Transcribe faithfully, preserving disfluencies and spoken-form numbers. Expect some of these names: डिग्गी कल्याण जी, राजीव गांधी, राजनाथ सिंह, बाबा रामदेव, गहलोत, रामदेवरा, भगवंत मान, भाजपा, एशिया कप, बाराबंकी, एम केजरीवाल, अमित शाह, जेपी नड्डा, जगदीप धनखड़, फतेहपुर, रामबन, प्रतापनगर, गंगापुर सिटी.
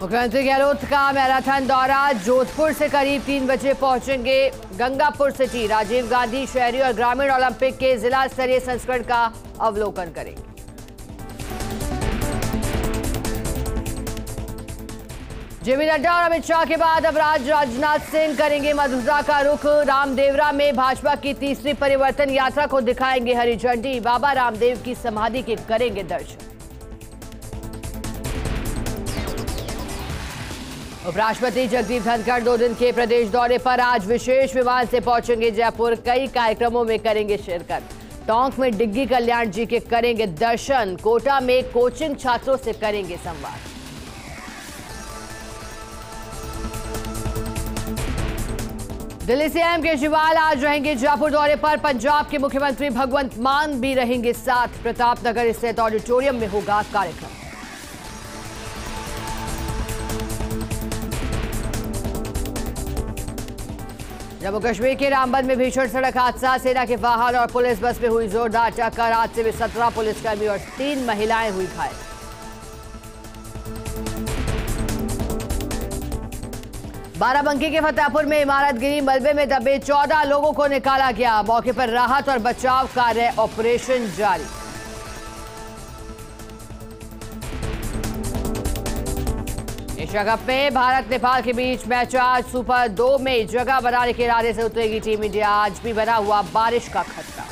मुख्यमंत्री गहलोत का मैराथन दौरा, जोधपुर से करीब तीन बजे पहुंचेंगे गंगापुर सिटी। राजीव गांधी शहरी और ग्रामीण ओलंपिक के जिला स्तरीय संस्करण का अवलोकन करेंगे। जेपी नड्डा और अमित शाह के बाद अब आज राजनाथ सिंह करेंगे मधुरा का रुख। रामदेवरा में भाजपा की तीसरी परिवर्तन यात्रा को दिखाएंगे हरी झंडी। बाबा रामदेव की समाधि के करेंगे दर्शन। उपराष्ट्रपति जगदीप धनखड़ दो दिन के प्रदेश दौरे पर आज विशेष विमान से पहुंचेंगे जयपुर। कई कार्यक्रमों में करेंगे शिरकत। टोंक में डिग्गी कल्याण जी के करेंगे दर्शन। कोटा में कोचिंग छात्रों से करेंगे संवाद। दिल्ली से एम केजरीवाल आज रहेंगे जयपुर दौरे पर। पंजाब के मुख्यमंत्री भगवंत मान भी रहेंगे साथ। प्रतापनगर स्थित ऑडिटोरियम में होगा कार्यक्रम। जम्मू कश्मीर के रामबन में भीषण सड़क हादसा, सेना के वाहन और पुलिस बस में हुई जोरदार टक्कर। हादसे में सत्रह पुलिसकर्मी और तीन महिलाएं हुई घायल। बाराबंकी के फतेहपुर में इमारत गिरी, मलबे में दबे चौदह लोगों को निकाला गया। मौके पर राहत और बचाव कार्य ऑपरेशन जारी। एशिया कप में भारत नेपाल के बीच मैच आज सुपर दो में जगह बनाने के इरादे से उतरेगी टीम इंडिया। आज भी बना हुआ बारिश का खतरा।